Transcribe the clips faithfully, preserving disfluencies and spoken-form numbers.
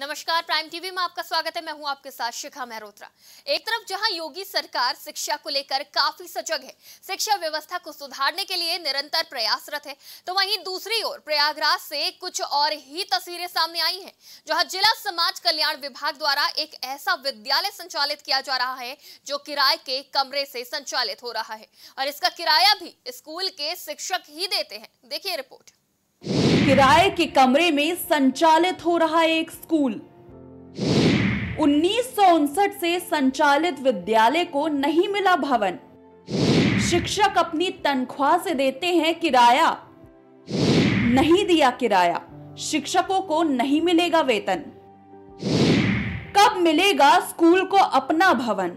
नमस्कार, prime TV में आपका स्वागत है। मैं हूं आपके साथ शिखा मेहरोत्रा। एक तरफ जहां योगी सरकार शिक्षा को लेकर काफी सजग है, शिक्षा व्यवस्था को सुधारने के लिए निरंतर प्रयासरत है, तो वहीं दूसरी ओर प्रयागराज से कुछ और ही तस्वीरें सामने आई हैं, जहां जिला समाज कल्याण विभाग द्वारा एक ऐसा विद्यालय संचालित किया जा रहा है जो किराए के कमरे से संचालित हो रहा है और इसका किराया भी स्कूल के शिक्षक ही देते हैं। देखिए रिपोर्ट। किराए के कमरे में संचालित हो रहा है एक स्कूल। उन्नीस सौ उनसठ से संचालित विद्यालय को नहीं मिला भवन, शिक्षक अपनी तनख्वाह से देते हैं किराया। नहीं दिया किराया, शिक्षकों को नहीं मिलेगा वेतन। कब मिलेगा स्कूल को अपना भवन?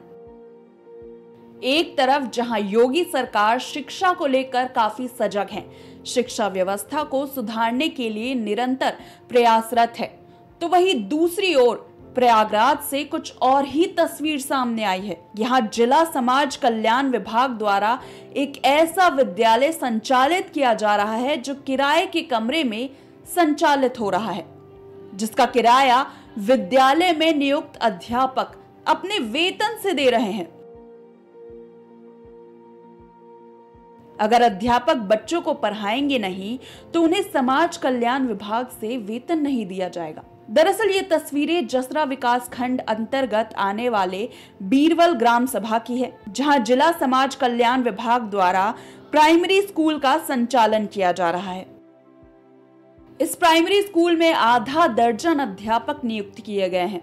एक तरफ जहां योगी सरकार शिक्षा को लेकर काफी सजग है, शिक्षा व्यवस्था को सुधारने के लिए निरंतर प्रयासरत है, तो वहीं दूसरी ओर प्रयागराज से कुछ और ही तस्वीर सामने आई है। यहाँ जिला समाज कल्याण विभाग द्वारा एक ऐसा विद्यालय संचालित किया जा रहा है जो किराए के कमरे में संचालित हो रहा है, जिसका किराया विद्यालय में नियुक्त अध्यापक अपने वेतन से दे रहे हैं। अगर अध्यापक बच्चों को पढ़ाएंगे नहीं तो उन्हें समाज कल्याण विभाग से वेतन नहीं दिया जाएगा। दरअसल ये तस्वीरें जसरा विकासखंड अंतर्गत आने वाले बीरवल ग्राम सभा की है, जहां जिला समाज कल्याण विभाग द्वारा प्राइमरी स्कूल का संचालन किया जा रहा है। इस प्राइमरी स्कूल में आधा दर्जन अध्यापक नियुक्त किए गए हैं,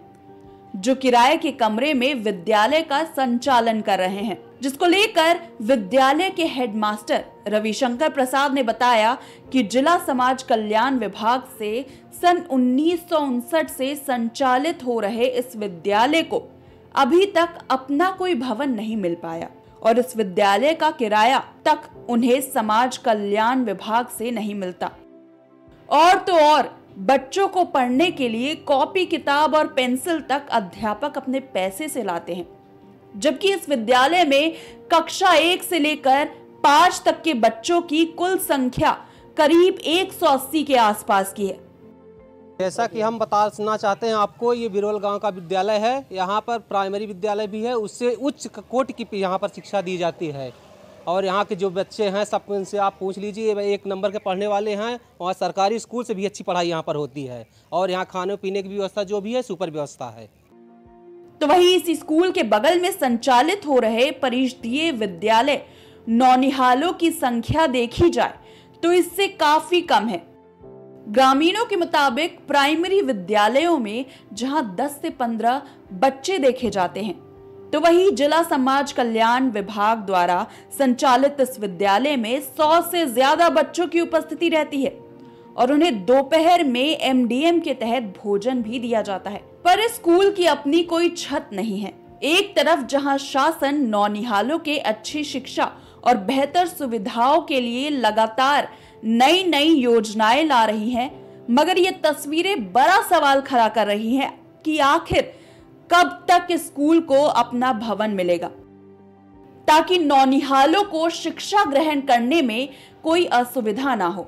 जो किराए के कमरे में विद्यालय का संचालन कर रहे हैं, जिसको लेकर विद्यालय के हेडमास्टर रविशंकर प्रसाद ने बताया कि जिला समाज कल्याण विभाग से सन उन्नीस सौ उनसठ से संचालित हो रहे इस विद्यालय को अभी तक अपना कोई भवन नहीं मिल पाया और इस विद्यालय का किराया तक उन्हें समाज कल्याण विभाग से नहीं मिलता। और तो और बच्चों को पढ़ने के लिए कॉपी, किताब और पेंसिल तक अध्यापक अपने पैसे से लाते हैं, जबकि इस विद्यालय में कक्षा एक से लेकर पांच तक के बच्चों की कुल संख्या करीब एक सौ अस्सी के आसपास की है। जैसा कि हम बताना चाहते हैं आपको, ये बीरवल गांव का विद्यालय है। यहाँ पर प्राइमरी विद्यालय भी है, उससे उच्च कोटि की यहाँ पर शिक्षा दी जाती है और यहाँ के जो बच्चे हैं सब उनसे आप पूछ लीजिए, एक नंबर के पढ़ने वाले हैं। वहाँ सरकारी स्कूल से भी अच्छी पढ़ाई यहाँ पर होती है और यहाँ खाने पीने की व्यवस्था जो भी है सुपर व्यवस्था है। तो वहीं इसी स्कूल के बगल में संचालित हो रहे परिषदीय विद्यालय नौनिहालों की संख्या देखी जाए तो इससे काफी कम है। ग्रामीणों के मुताबिक प्राइमरी विद्यालयों में जहां दस से पंद्रह बच्चे देखे जाते हैं, तो वहीं जिला समाज कल्याण विभाग द्वारा संचालित इस विद्यालय में सौ से ज्यादा बच्चों की उपस्थिति रहती है और उन्हें दोपहर में एमडीएम के तहत भोजन भी दिया जाता है। पर इस स्कूल की अपनी कोई छत नहीं है। एक तरफ जहां शासन नौनिहालों के अच्छी शिक्षा और बेहतर सुविधाओं के लिए लगातार नई नई योजनाएं ला रही है, मगर ये तस्वीरें बड़ा सवाल खड़ा कर रही हैं कि आखिर कब तक इस स्कूल को अपना भवन मिलेगा, ताकि नौनिहालों को शिक्षा ग्रहण करने में कोई असुविधा ना हो।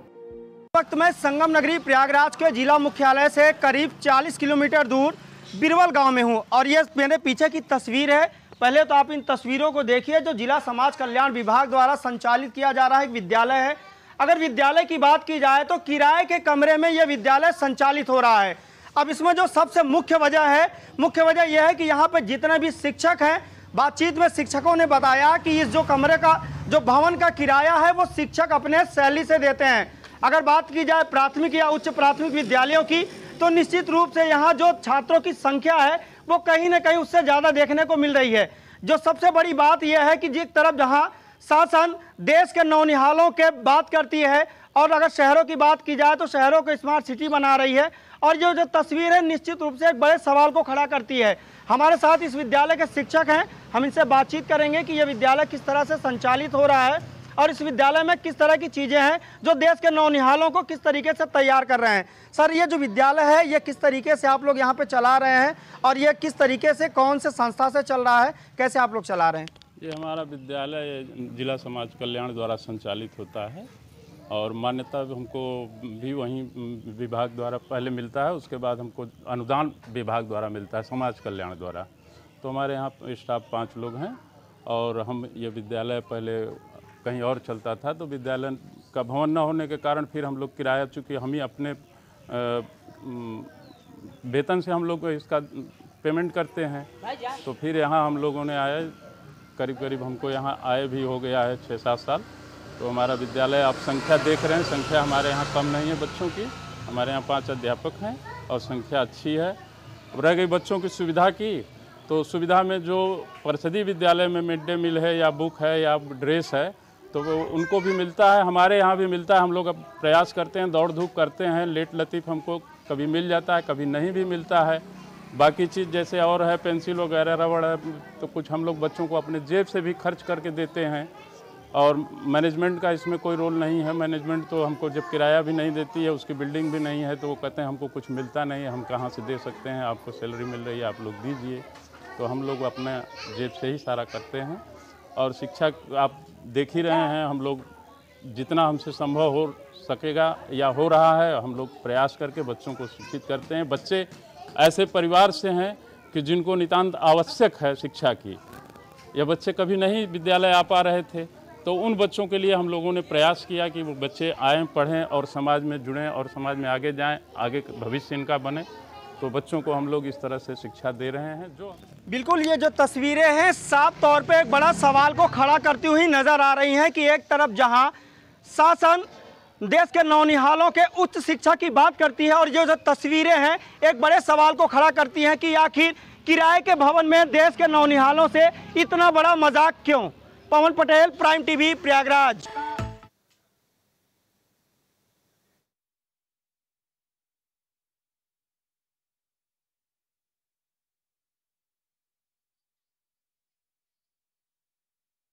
वक्त में संगम नगरी प्रयागराज के जिला मुख्यालय से करीब चालीस किलोमीटर दूर बीरवल गांव में हूं और ये मेरे पीछे की तस्वीर है। पहले तो आप इन तस्वीरों को देखिए, जो जिला समाज कल्याण विभाग द्वारा संचालित किया जा रहा है एक विद्यालय है। अगर विद्यालय की बात की जाए तो किराए के कमरे में यह विद्यालय संचालित हो रहा है। अब इसमें जो सबसे मुख्य वजह है, मुख्य वजह यह है कि यहाँ पर जितने भी शिक्षक हैं, बातचीत में शिक्षकों ने बताया कि इस जो कमरे का जो भवन का किराया है वो शिक्षक अपने सैलरी से देते हैं। अगर बात की जाए प्राथमिक या उच्च प्राथमिक विद्यालयों की, तो निश्चित रूप से यहाँ जो छात्रों की संख्या है वो कहीं ना कहीं उससे ज़्यादा देखने को मिल रही है। जो सबसे बड़ी बात यह है कि जिस तरफ जहाँ शासन देश के नौनिहालों के बात करती है और अगर शहरों की बात की जाए तो शहरों को स्मार्ट सिटी बना रही है और ये जो तस्वीर है निश्चित रूप से एक बड़े सवाल को खड़ा करती है। हमारे साथ इस विद्यालय के शिक्षक हैं, हम इनसे बातचीत करेंगे कि ये विद्यालय किस तरह से संचालित हो रहा है और इस विद्यालय में किस तरह की चीज़ें हैं जो देश के नौनिहालों को किस तरीके से तैयार कर रहे हैं। सर, ये जो विद्यालय है ये किस तरीके से आप लोग यहाँ पे चला रहे हैं और ये किस तरीके से कौन से संस्था से चल रहा है, कैसे आप लोग चला रहे हैं? ये हमारा विद्यालय जिला समाज कल्याण द्वारा संचालित होता है और मान्यता हमको भी वहीं विभाग द्वारा पहले मिलता है, उसके बाद हमको अनुदान विभाग द्वारा मिलता है, समाज कल्याण द्वारा। तो हमारे यहाँ स्टाफ पाँच लोग हैं और हम ये विद्यालय पहले कहीं और चलता था, तो विद्यालय का भवन न होने के कारण फिर हम लोग किराया, चूँकि हम ही अपने वेतन से हम लोग इसका पेमेंट करते हैं, तो फिर यहाँ हम लोगों ने आए, करीब करीब हमको यहाँ आए भी हो गया है छः सात साल। तो हमारा विद्यालय आप संख्या देख रहे हैं, संख्या हमारे यहाँ कम नहीं है बच्चों की, हमारे यहाँ पांच अध्यापक हैं और संख्या अच्छी है। रह गई बच्चों की सुविधा की, तो सुविधा में जो परिषदीय विद्यालय में मिड डे मील है या बुक है या ड्रेस है, तो वो उनको भी मिलता है, हमारे यहाँ भी मिलता है। हम लोग अब प्रयास करते हैं, दौड़ धूप करते हैं, लेट लतीफ़ हमको कभी मिल जाता है, कभी नहीं भी मिलता है। बाकी चीज़ जैसे और है, पेंसिल वगैरह रबड़ है, तो कुछ हम लोग बच्चों को अपने जेब से भी खर्च करके देते हैं। और मैनेजमेंट का इसमें कोई रोल नहीं है, मैनेजमेंट तो हमको जब किराया भी नहीं देती है, उसकी बिल्डिंग भी नहीं है, तो वो कहते हैं हमको कुछ मिलता नहीं है, हम कहाँ से दे सकते हैं, आपको सैलरी मिल रही है, आप लोग दीजिए। तो हम लोग अपने जेब से ही सारा करते हैं। और शिक्षा आप देख ही रहे हैं, हम लोग जितना हमसे संभव हो सकेगा या हो रहा है, हम लोग प्रयास करके बच्चों को शिक्षित करते हैं। बच्चे ऐसे परिवार से हैं कि जिनको नितांत आवश्यक है शिक्षा की, या बच्चे कभी नहीं विद्यालय आ पा रहे थे, तो उन बच्चों के लिए हम लोगों ने प्रयास किया कि वो बच्चे आएँ, पढ़ें और समाज में जुड़ें और समाज में आगे जाएं, आगे भविष्य इनका बने। तो बच्चों को हम लोग इस तरह से शिक्षा दे रहे हैं। जो बिल्कुल ये जो तस्वीरें हैं साफ तौर पर एक बड़ा सवाल को खड़ा करती हुई नज़र आ रही हैं कि एक तरफ जहाँ शासन देश के नौनिहालों के उच्च शिक्षा की बात करती है, और ये जो तस्वीरें हैं एक बड़े सवाल को खड़ा करती हैं कि आखिर किराए के भवन में देश के नौनिहालों से इतना बड़ा मजाक क्यों। Pawan Patel, prime TV, Prayagraj.